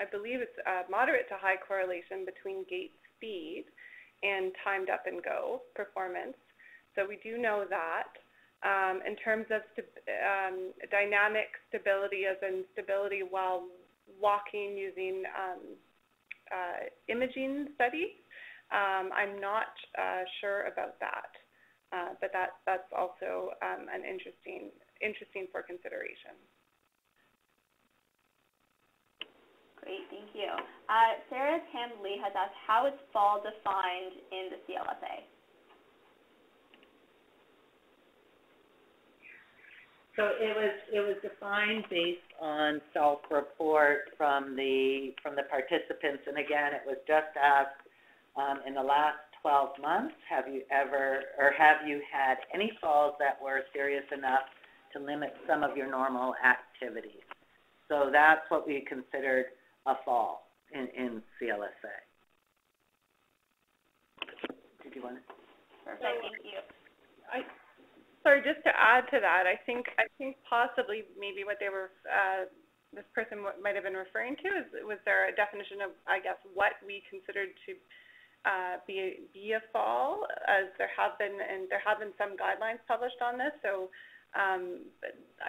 I believe it's a moderate to high correlation between gait speed and timed up and go performance. So we do know that. Um, in terms of st um, dynamic stability, as in stability while walking using um, uh, imaging studies, um, I'm not uh, sure about that. Uh, but that that's also um, an interesting. interesting for consideration. Great, thank you. Uh, Sarah Tamley has asked, how is fall defined in the C L S A? So it was it was defined based on self-report from the from the participants, and again, it was just asked um, in the last twelve months. Have you ever or have you had any falls that were serious enough to limit some of your normal activities? So that's what we considered a fall in, in C L S A. Did you want to? Perfect. Thank you. I, sorry, just to add to that, I think I think possibly maybe what they were uh, this person might have been referring to is was there a definition of, I guess, what we considered to Uh, be be a fall, as there have been and there have been some guidelines published on this. So um,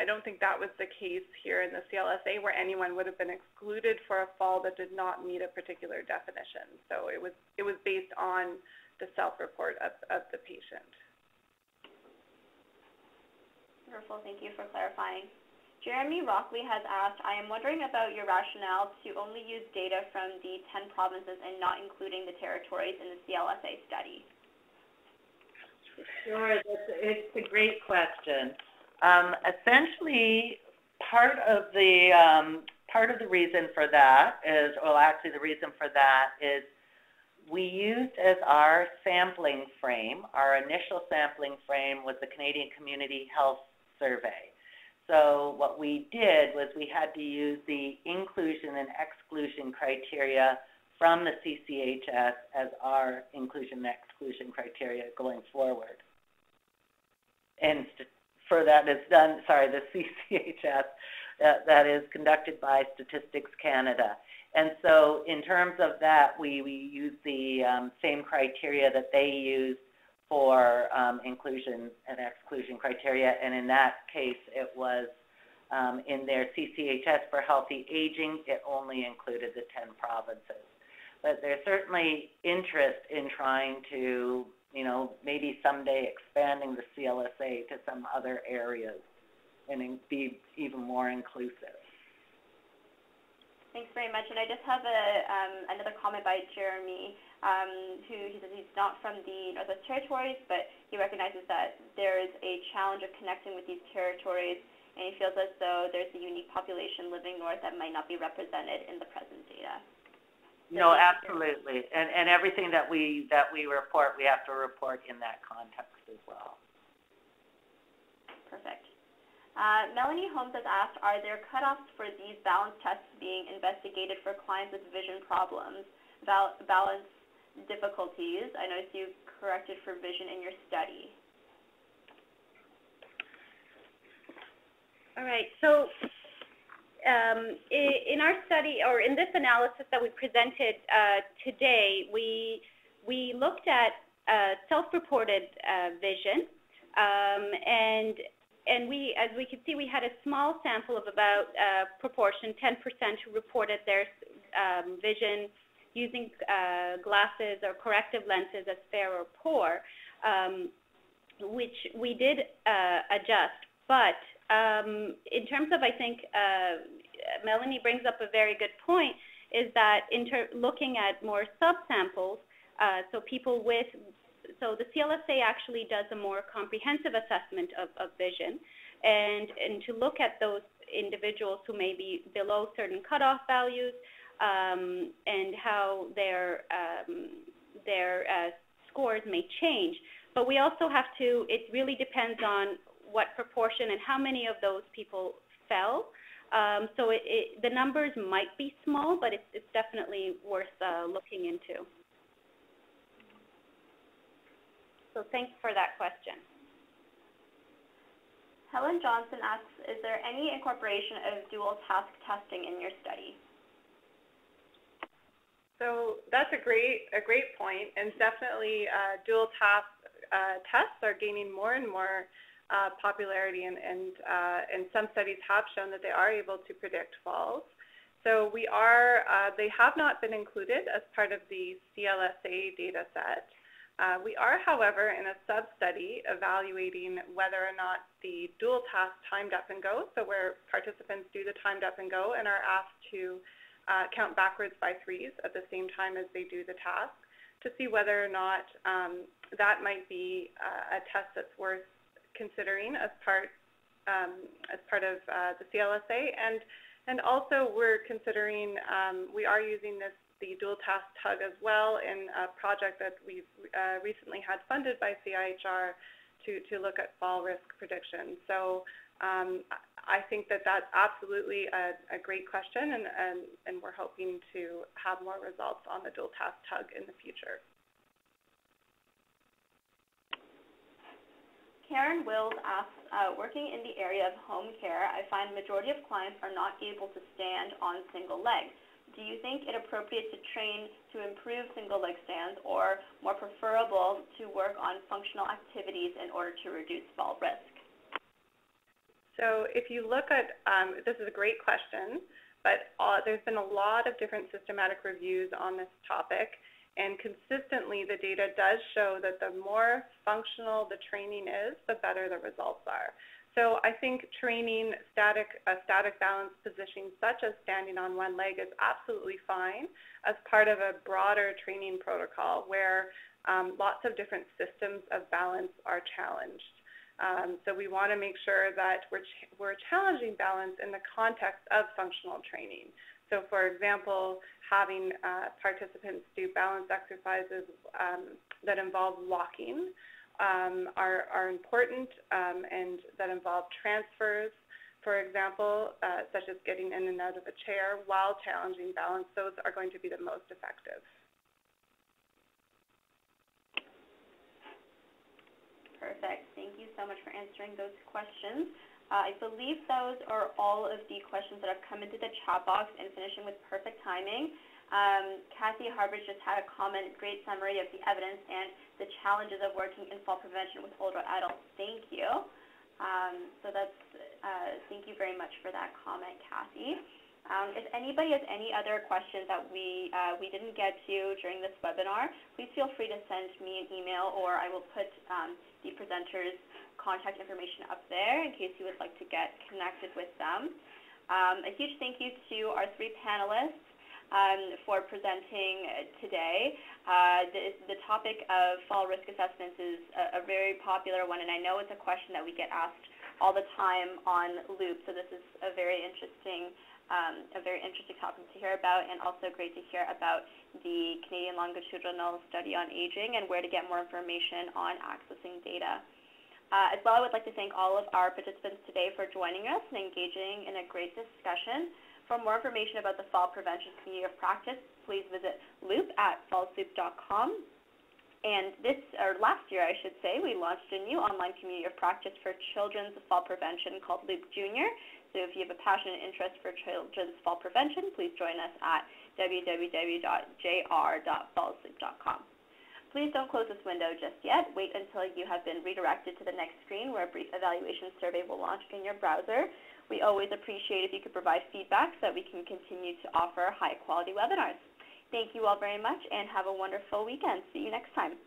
I don't think that was the case here in the C L S A, where anyone would have been excluded for a fall that did not meet a particular definition. So it was it was based on the self-report of, of the patient. Wonderful, thank you for clarifying. Jeremy Rockley has asked, I am wondering about your rationale to only use data from the ten provinces and not including the territories in the C L S A study. Sure, that's, it's a great question. Um, essentially, part of the um, part of the reason for that is, well, actually, the reason for that is we used as our sampling frame, our initial sampling frame was the Canadian Community Health Survey. So what we did was we had to use the inclusion and exclusion criteria from the C C H S as our inclusion and exclusion criteria going forward. And for that it's done, sorry, the C C H S, that, that is conducted by Statistics Canada. And so in terms of that, we, we use the um, same criteria that they use for um, inclusion and exclusion criteria, and in that case it was um, in their C C H S for healthy aging, it only included the ten provinces. But there's certainly interest in trying to, you know, maybe someday expanding the C L S A to some other areas and be even more inclusive. Thanks very much, and I just have a, um, another comment by Jeremy, um, who he says he's not from the Northwest Territories, but he recognizes that there is a challenge of connecting with these territories, and he feels as though there's a unique population living north that might not be represented in the present data. So no, absolutely, and and everything that we that we report, we have to report in that context as well. Perfect. Uh, Melanie Holmes has asked, are there cutoffs for these balance tests being investigated for clients with vision problems? I'm bal balance difficulties. I noticed you corrected for vision in your study. All right, so um, in our study, or in this analysis that we presented uh, today, we, we looked at uh, self-reported uh, vision, um, and, and we, as we can see, we had a small sample of about uh, proportion, ten percent who reported their um, vision using uh, glasses or corrective lenses as fair or poor, um, which we did uh, adjust, but Um, in terms of, I think, uh, Melanie brings up a very good point, is that inter looking at more subsamples, uh, so people with, so the C L S A actually does a more comprehensive assessment of, of vision, and, and to look at those individuals who may be below certain cutoff values um, and how their, um, their uh, scores may change. But we also have to, it really depends on what proportion and how many of those people fell. Um, so it, it, the numbers might be small, but it's, it's definitely worth uh, looking into. So thanks for that question. Helen Johnson asks, is there any incorporation of dual task testing in your study? So that's a great, a great point, and definitely uh, dual task uh, tests are gaining more and more Uh, popularity, and, and, uh, and some studies have shown that they are able to predict falls. So we are, uh, they have not been included as part of the C L S A data set. Uh, we are, however, in a sub-study evaluating whether or not the dual task timed up and go, so where participants do the timed up and go and are asked to uh, count backwards by threes at the same time as they do the task, to see whether or not um, that might be uh, a test that's worth considering as part um, as part of uh, the C L S A, and and also we're considering um, we are using this the dual task tug as well in a project that we've uh, recently had funded by C I H R to to look at fall risk prediction. So um, I think that that's absolutely a, a great question, and, and and we're hoping to have more results on the dual task tug in the future. Karen Wills asks, uh, working in the area of home care, I find majority of clients are not able to stand on single legs. Do you think it appropriate to train to improve single leg stands, or more preferable to work on functional activities in order to reduce fall risk? So if you look at, um, this is a great question, but uh, there's been a lot of different systematic reviews on this topic. And consistently, the data does show that the more functional the training is, the better the results are. So I think training static, a static balance position such as standing on one leg is absolutely fine as part of a broader training protocol where um, lots of different systems of balance are challenged. Um, so we want to make sure that we're, ch we're challenging balance in the context of functional training. So for example, having uh, participants do balance exercises um, that involve walking um, are, are important, um, and that involve transfers, for example, uh, such as getting in and out of a chair while challenging balance. Those are going to be the most effective. Perfect. Thank you so much for answering those questions. Uh, I believe those are all of the questions that have come into the chat box, and finishing with perfect timing. Um, Kathy Harbridge just had a comment, great summary of the evidence and the challenges of working in fall prevention with older adults. Thank you. Um, so that's, uh, thank you very much for that comment, Kathy. Um, if anybody has any other questions that we, uh, we didn't get to during this webinar, please feel free to send me an email, or I will put um, the presenters' contact information up there in case you would like to get connected with them. Um, a huge thank you to our three panelists um, for presenting today. Uh, the, the topic of fall risk assessments is a, a very popular one, and I know it's a question that we get asked all the time on Loop, so this is a very interesting Um, a very interesting topic to hear about, and also great to hear about the Canadian Longitudinal Study on Aging and where to get more information on accessing data. Uh, as well, I would like to thank all of our participants today for joining us and engaging in a great discussion. For more information about the Fall Prevention Community of Practice, please visit Loop at fall sloop dot com. And this, or last year I should say, we launched a new online community of practice for children's fall prevention called Loop Junior. So if you have a passionate interest for children's fall prevention, please join us at w w w dot j r dot fall sloop dot com. Please don't close this window just yet. Wait until you have been redirected to the next screen where a brief evaluation survey will launch in your browser. We always appreciate if you could provide feedback so that we can continue to offer high quality webinars. Thank you all very much and have a wonderful weekend. See you next time.